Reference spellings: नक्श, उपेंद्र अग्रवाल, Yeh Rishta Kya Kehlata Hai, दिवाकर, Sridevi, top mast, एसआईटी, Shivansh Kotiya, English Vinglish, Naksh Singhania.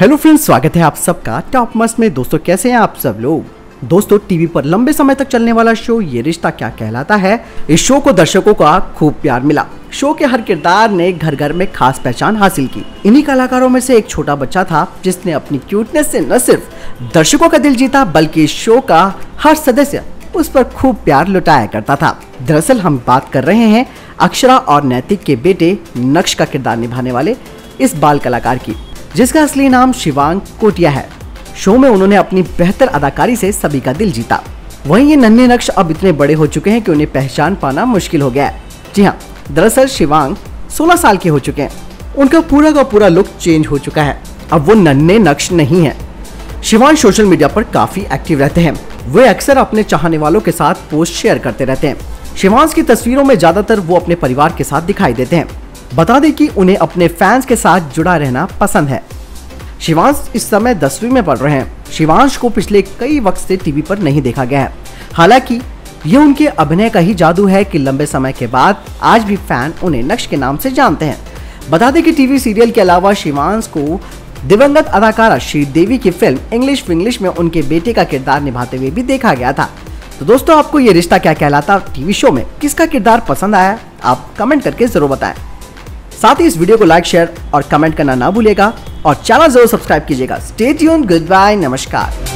Hello friends, स्वागत है आप सबका टॉप मस्ट में। दोस्तों कैसे हैं आप सब लोग। दोस्तों टीवी पर लंबे समय तक चलने वाला शो ये रिश्ता क्या कहलाता है, इस शो को दर्शकों का खूब प्यार मिला। शो के हर किरदार ने घर घर में खास पहचान हासिल की। इन्हीं कलाकारों में से एक छोटा बच्चा था जिसने अपनी क्यूटनेस से न सिर्फ दर्शकों का दिल जीता बल्कि इस शो का हर सदस्य उस पर खूब प्यार लुटाया करता था। दरअसल हम बात कर रहे हैं अक्षरा और नैतिक के बेटे नक्श का किरदार निभाने वाले इस बाल कलाकार की, जिसका असली नाम शिवांश कोटिया है। शो में उन्होंने अपनी बेहतर अदाकारी से सभी का दिल जीता। वहीं ये नन्हे नक्श अब इतने बड़े हो चुके हैं कि उन्हें पहचान पाना मुश्किल हो गया है। जी हाँ, दरअसल शिवांश 16 साल के हो चुके हैं। उनका पूरा का पूरा लुक चेंज हो चुका है, अब वो नन्हे नक्श नहीं है। शिवांश सोशल मीडिया पर काफी एक्टिव रहते हैं। वे अक्सर अपने चाहने वालों के साथ पोस्ट शेयर करते रहते हैं। शिवांश की तस्वीरों में ज्यादातर वो अपने परिवार के साथ दिखाई देते हैं। बता दें कि उन्हें अपने फैंस के साथ जुड़ा रहना पसंद है। शिवांश इस समय 10वीं में पढ़ रहे हैं। शिवांश को पिछले कई वक्त से टीवी पर नहीं देखा गया है। हालांकि ये उनके अभिनय का ही जादू है कि लंबे समय के बाद आज भी फैन उन्हें नक्श के नाम से जानते हैं। बता दें कि टीवी सीरियल के अलावा शिवांश को दिवंगत अदाकारा श्रीदेवी की फिल्म इंग्लिश विंग्लिश में उनके बेटे का किरदार निभाते हुए भी देखा गया था। तो दोस्तों, आपको ये रिश्ता क्या कहलाता टीवी शो में किसका किरदार पसंद आया, आप कमेंट करके जरूर बताएं। साथ ही इस वीडियो को लाइक, शेयर और कमेंट करना ना भूलिएगा और चैनल जरूर सब्सक्राइब कीजिएगा। स्टे ट्यून्ड, गुड बाय, नमस्कार।